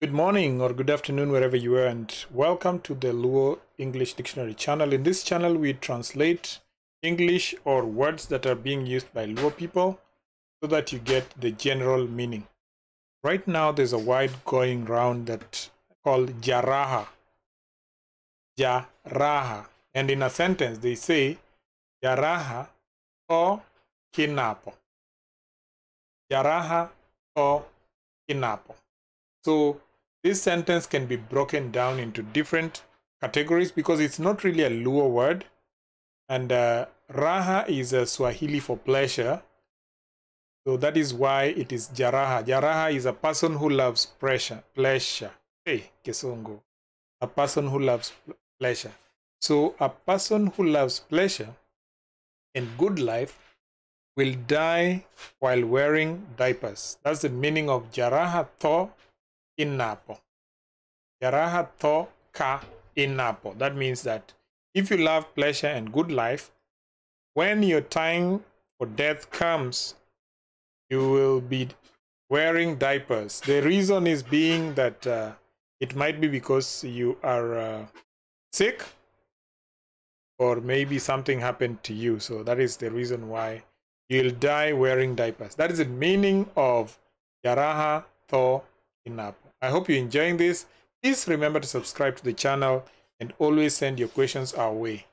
Good morning or good afternoon wherever you are, and welcome to the Luo English Dictionary channel. In this channel we translate English or words that are being used by Luo people so that you get the general meaning. Right now there's a word going around that called jaraha. Jaraha. And in a sentence they say jaraha or kinapo. Jaraha or kinapo. So this sentence can be broken down into different categories because it's not really a Luo word. And raha is a Swahili for pleasure. So that is why it is jaraha. Jaraha is a person who loves pleasure. Hey, kesongo. A person who loves pleasure. So a person who loves pleasure and good life will die while wearing diapers. That's the meaning of jaraha tho kinapo. Jaraha tho ka inapo. That means that if you love pleasure and good life, when your time for death comes, you will be wearing diapers. The reason is being that it might be because you are sick, or maybe something happened to you. So that is the reason why you'll die wearing diapers. That is the meaning of jaraha tho kinapo. I hope you're enjoying this. Please remember to subscribe to the channel and always send your questions our way.